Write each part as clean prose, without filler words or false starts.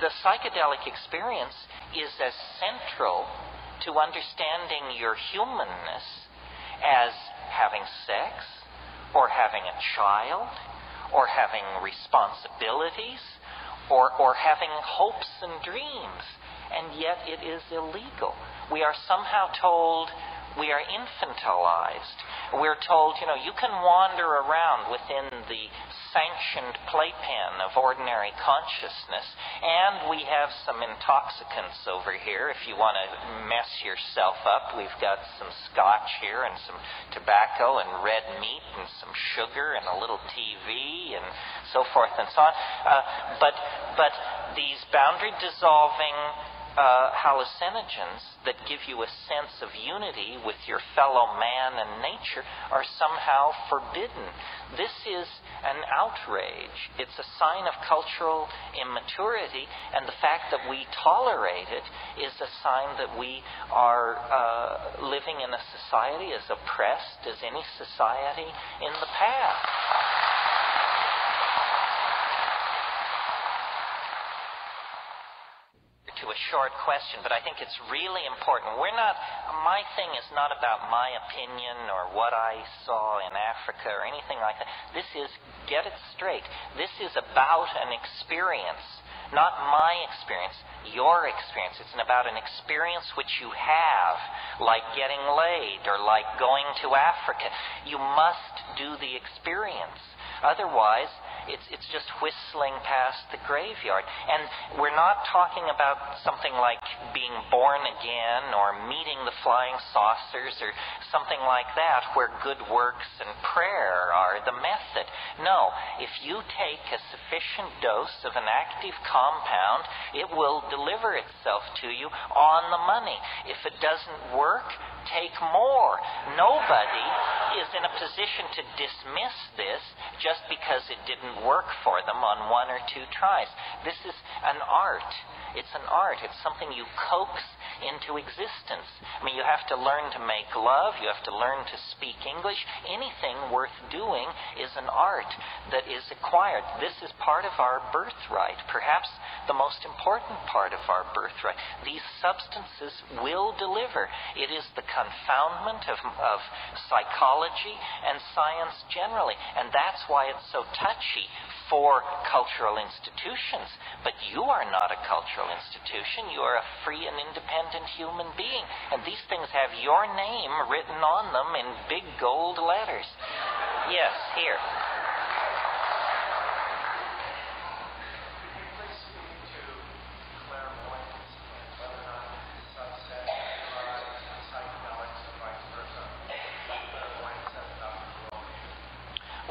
the psychedelic experience is as central to understanding your humanness as having sex, or having a child, or having responsibilities, or having hopes and dreams, and yet it is illegal. We are somehow told we are infantilized. We're told, you know, you can wander around within the sanctioned playpen of ordinary consciousness, and we have some intoxicants over here. If you want to mess yourself up, we've got some scotch here and some tobacco and red meat and some sugar and a little TV and so forth and so on. But these boundary-dissolving hallucinogens that give you a sense of unity with your fellow man and nature are somehow forbidden. This is an outrage. It's a sign of cultural immaturity, and the fact that we tolerate it is a sign that we are living in a society as oppressed as any society in the past. To a short question, but I think it's really important. My thing is not about my opinion or what I saw in Africa or anything like that. This is, get it straight, this is about an experience, not my experience, your experience. It's about an experience which you have, like getting laid or like going to Africa. You must do the experience. Otherwise, it's just whistling past the graveyard. And we're not talking about something like being born again or meeting the flying saucers or something like that, where good works and prayer are the method. No, if you take a sufficient dose of an active compound, it will deliver itself to you on the money. If it doesn't work, take more. Nobody is in a position to dismiss this just because it didn't work for them on one or two tries. This is an art. It's an art. It's something you coax into existence. I mean, you have to learn to make love. You have to learn to speak English. Anything worth doing is an art that is acquired. This is part of our birthright, perhaps the most important part of our birthright. These substances will deliver. It is the confoundment of psychology and science generally, and that's why it's so touchy for cultural institutions. But you are not a cultural institution. You are a free and independent human being, and these things have your name written on them in big gold letters. Yes, here.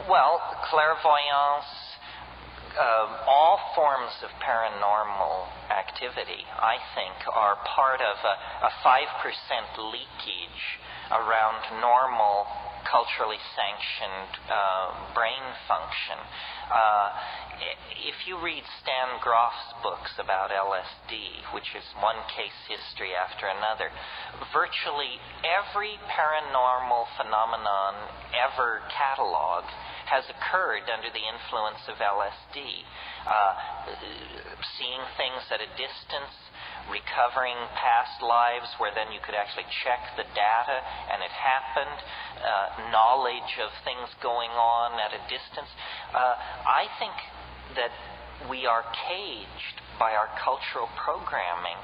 Well, clairvoyance, all forms of paranormal activity, I think, are part of a 5% leakage around normal, culturally sanctioned brain function. If you read Stan Grof's books about LSD, which is one case history after another, virtually every paranormal phenomenon ever catalogued has occurred under the influence of LSD. Seeing things at a distance, recovering past lives where then you could actually check the data and it happened, knowledge of things going on at a distance. I think that we are caged by our cultural programming,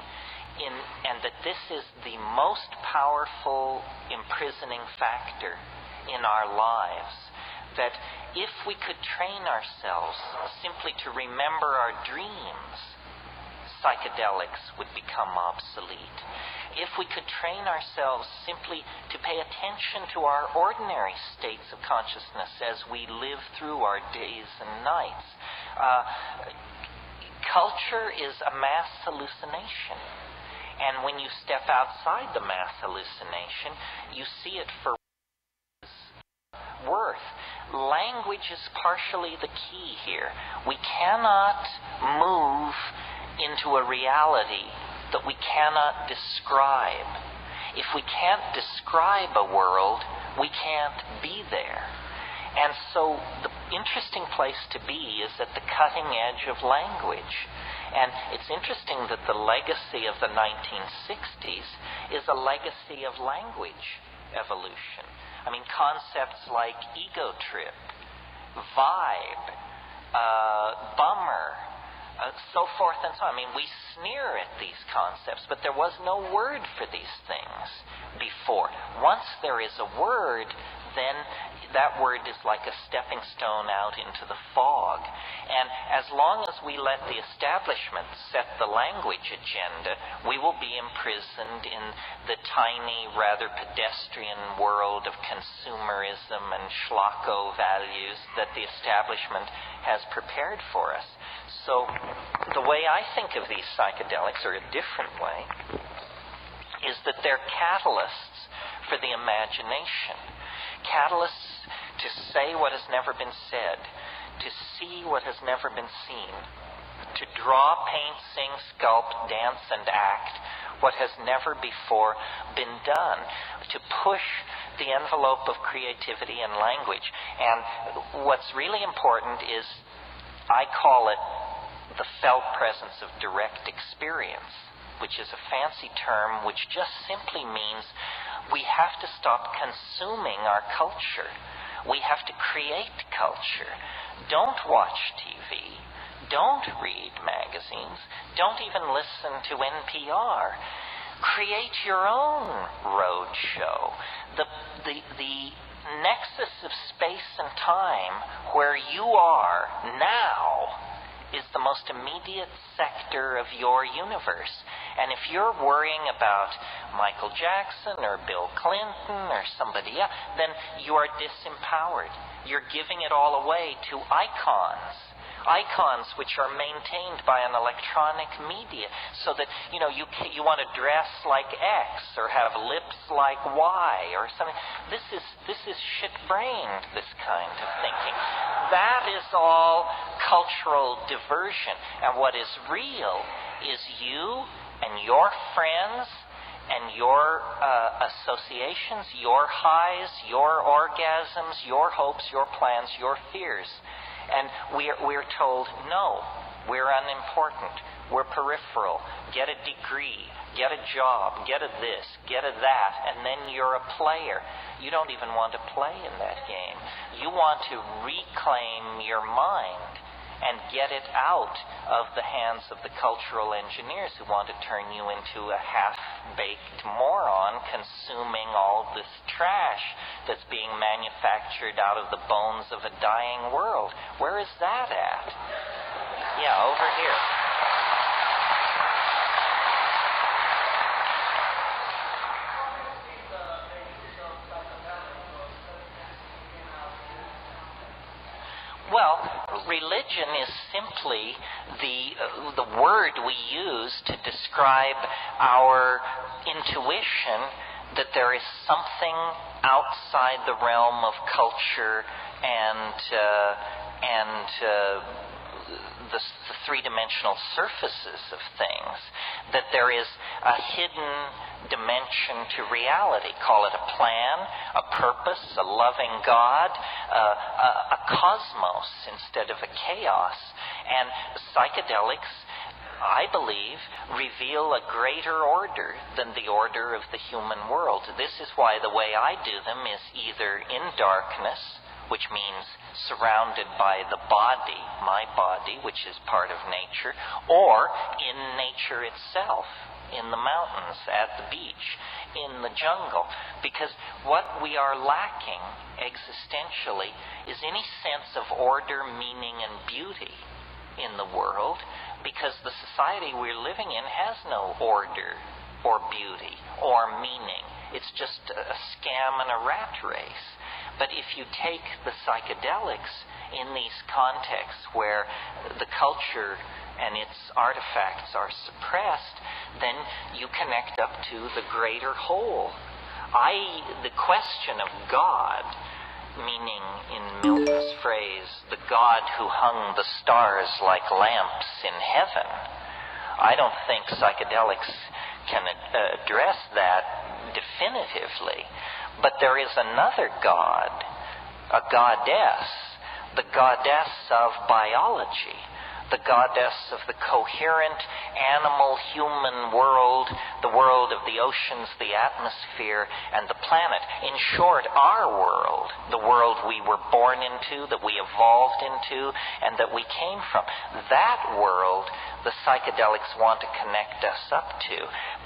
and that this is the most powerful imprisoning factor in our lives. That if we could train ourselves simply to remember our dreams, psychedelics would become obsolete. If we could train ourselves simply to pay attention to our ordinary states of consciousness as we live through our days and nights. Culture is a mass hallucination. And when you step outside the mass hallucination, you see it for what it's worth. Language is partially the key here. We cannot move into a reality that we cannot describe. If we can't describe a world, we can't be there. And so the interesting place to be is at the cutting edge of language. And it's interesting that the legacy of the 1960s is a legacy of language evolution. I mean, concepts like ego trip, vibe, bummer, so forth and so on. I mean, we sneer at these concepts, but there was no word for these things before. Once there is a word, then that word is like a stepping stone out into the fog. And as long as we let the establishment set the language agenda, we will be imprisoned in the tiny, rather pedestrian world of consumerism and schlocko values that the establishment has prepared for us. So the way I think of these psychedelics, or a different way, is that they're catalysts for the imagination. Catalysts to say what has never been said, to see what has never been seen, to draw, paint, sing, sculpt, dance, and act what has never before been done, to push the envelope of creativity and language. And what's really important is, I call it the felt presence of direct experience, which is a fancy term which just simply means we have to stop consuming our culture. We have to create culture. Don't watch TV. Don't read magazines. Don't even listen to NPR. Create your own road show. The nexus of space and time where you are now is the most immediate sector of your universe. And if you're worrying about Michael Jackson or Bill Clinton or somebody else, then you are disempowered. You're giving it all away to icons. Icons which are maintained by an electronic media, so that, you know, you want to dress like X or have lips like Y or something. This is shit-brained, this kind of thinking. That is all cultural diversion. And what is real is you and your friends and your associations, your highs, your orgasms, your hopes, your plans, your fears. And we're told, no, we're unimportant, we're peripheral, get a degree, get a job, get a this, get a that, and then you're a player. You don't even want to play in that game. You want to reclaim your mind and get it out of the hands of the cultural engineers who want to turn you into a half-baked moron consuming all this trash that's being manufactured out of the bones of a dying world. Where is that at? Yeah, over here. Well, religion is simply the word we use to describe our intuition that there is something outside the realm of culture and the three-dimensional surfaces of things, that there is a hidden dimension to reality. Call it a plan, a purpose, a loving God, a cosmos instead of a chaos. And psychedelics, I believe, reveal a greater order than the order of the human world. This is why the way I do them is either in darkness, which means surrounded by the body, my body, which is part of nature, or in nature itself, in the mountains, at the beach, in the jungle. Because what we are lacking existentially is any sense of order, meaning, and beauty in the world, because the society we're living in has no order or beauty or meaning. It's just a scam and a rat race. But if you take the psychedelics in these contexts where the culture and its artifacts are suppressed, then you connect up to the greater whole. The question of God, meaning in Milton's phrase, the God who hung the stars like lamps in heaven, I don't think psychedelics can address that definitively. But there is another God, a goddess, the goddess of biology, the goddess of the coherent animal-human world, the world of the oceans, the atmosphere, and the planet. In short, our world, the world we were born into, that we evolved into, and that we came from. That world the psychedelics want to connect us up to,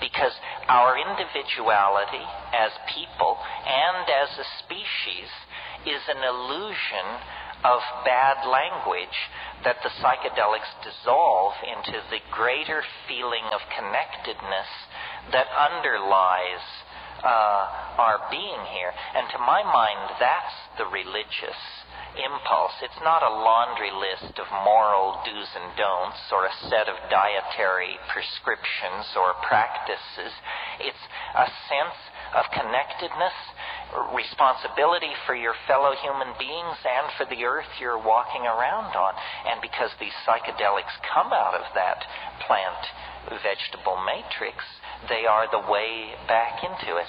because our individuality as people and as a species is an illusion of bad language that the psychedelics dissolve into the greater feeling of connectedness that underlies our being here. And to my mind, that's the religious impulse. It's not a laundry list of moral do's and don'ts or a set of dietary prescriptions or practices. It's a sense of connectedness, responsibility for your fellow human beings and for the earth you're walking around on. And because these psychedelics come out of that plant vegetable matrix, they are the way back into it.